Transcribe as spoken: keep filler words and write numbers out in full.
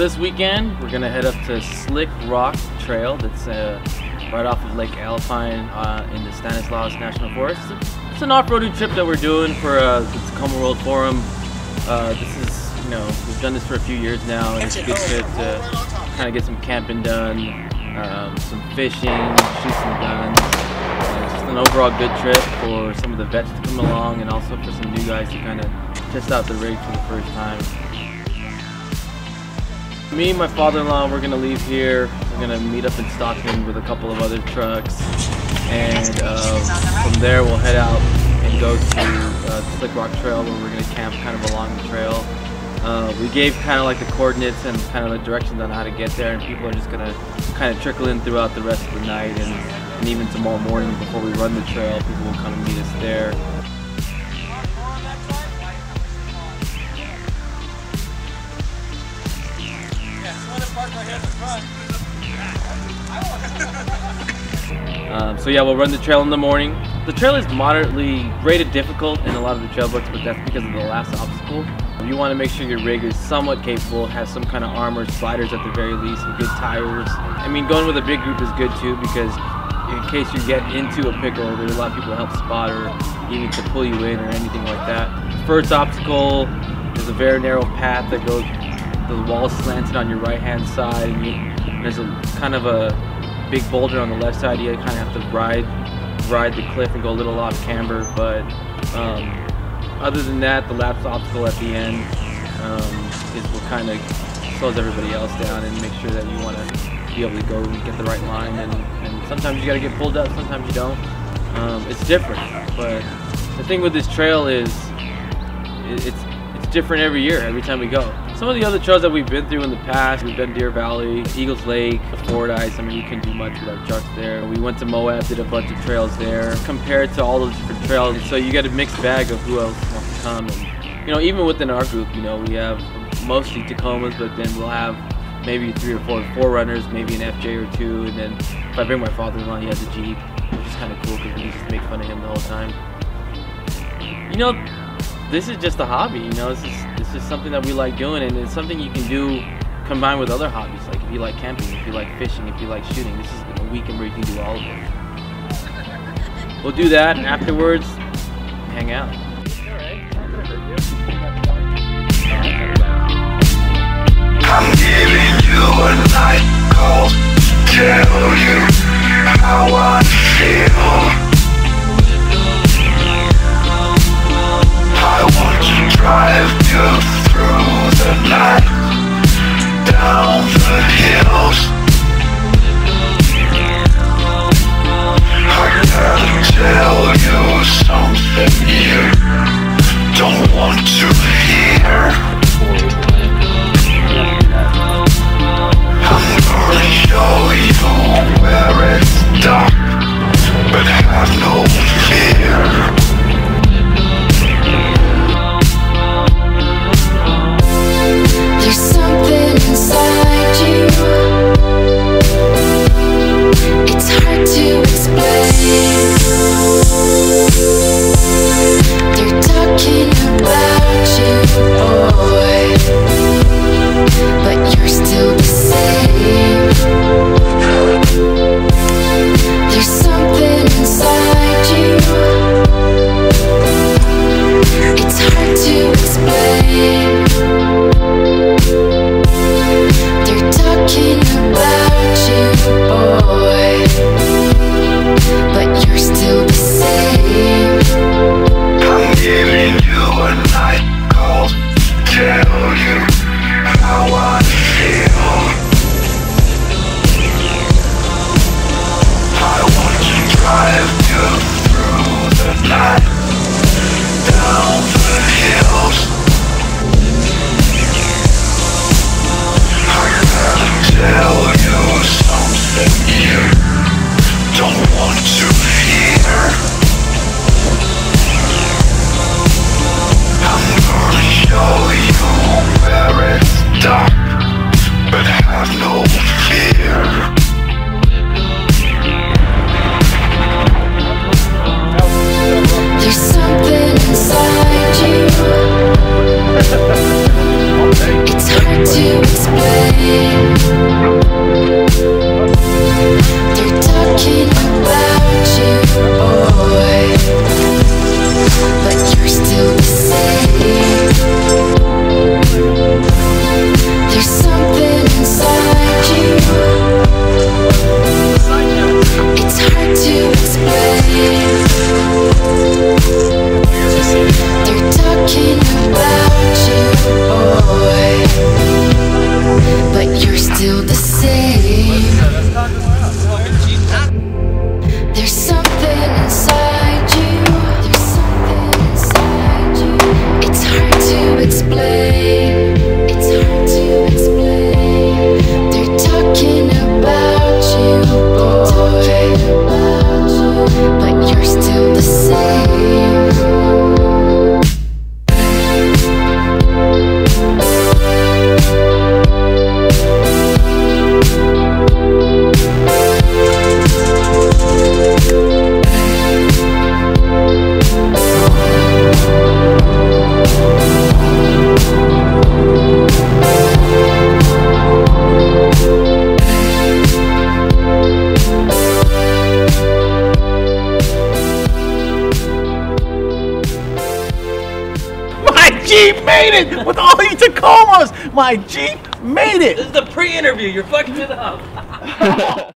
this weekend, we're gonna head up to Slickrock Trail. That's uh, right off of Lake Alpine uh, in the Stanislaus National Forest. It's an off-roading trip that we're doing for uh, the Tacoma World Forum. Uh, this is, you know, we've done this for a few years now, and it's a good trip to kind of get some camping done, um, some fishing, shoot some guns. Uh, it's just an overall good trip for some of the vets to come along, and also for some new guys to kind of test out the rig for the first time. Me and my father-in-law, we're gonna leave here. We're gonna meet up in Stockton with a couple of other trucks, and uh, from there we'll head out and go to uh, Slickrock Trail, where we're gonna camp kind of along the trail. Uh, we gave kind of like the coordinates and kind of the directions on how to get there, and people are just gonna kind of trickle in throughout the rest of the night, and, and even tomorrow morning before we run the trail, people will come and meet us there. Um, so yeah, we'll run the trail in the morning. The trail is moderately rated difficult in a lot of the trail books, but that's because of the last obstacle. You want to make sure your rig is somewhat capable, has some kind of armor, sliders at the very least, and good tires. I mean, going with a big group is good too, because in case you get into a pickle, there's a lot of people to help spot or even to pull you in or anything like that. First obstacle is a very narrow path that goes, the wall slanted on your right-hand side, and you, there's a kind of a big boulder on the left side. You kind of have to ride, ride the cliff and go a little off camber. But um, other than that, the last obstacle at the end um, is what kind of slows everybody else down and makes sure that you want to be able to go and get the right line. And, and sometimes you got to get pulled up, sometimes you don't. Um, it's different. But the thing with this trail is it, it's it's different every year, every time we go. Some of the other trails that we've been through in the past, we've done Deer Valley, Eagles Lake, Fordyce. I mean, you couldn't do much without trucks there. We went to Moab, did a bunch of trails there. Compared to all those different trails, so you get a mixed bag of who else wants to come. And, you know, even within our group, you know, we have mostly Tacomas, but then we'll have maybe three or four four runners, maybe an F J or two, and then if I bring my father-in-law, he has a Jeep, which is kind of cool because we just make fun of him the whole time. You know, this is just a hobby. You know, this is. It's just something that we like doing, and it's something you can do combined with other hobbies. Like if you like camping, if you like fishing, if you like shooting, this is a weekend where you can do all of it. We'll do that, and afterwards, hang out. All right. I'm giving you a night call to tell you how I feel. I want to drive. Through the night, down the hills, I gotta tell you something you don't want to hear. I'm gonna show you where it's dark, but have no fear. There's something inside you, it's hard to explain. They're talking about you, boy, but you're still the same. There's something inside you, it's hard to explain. They're talking about you, boy, but you're still the same. I'm giving you a night call to tell you how I feel. I want to drive you through the night, down the hills. Tell you something you don't want to hear. I'm gonna show you where it's dark, but have no fear. There's something inside you, it's hard to explain. Jeep made it with all these Tacomas. My Jeep made it. This is the pre-interview. You're fucking it up.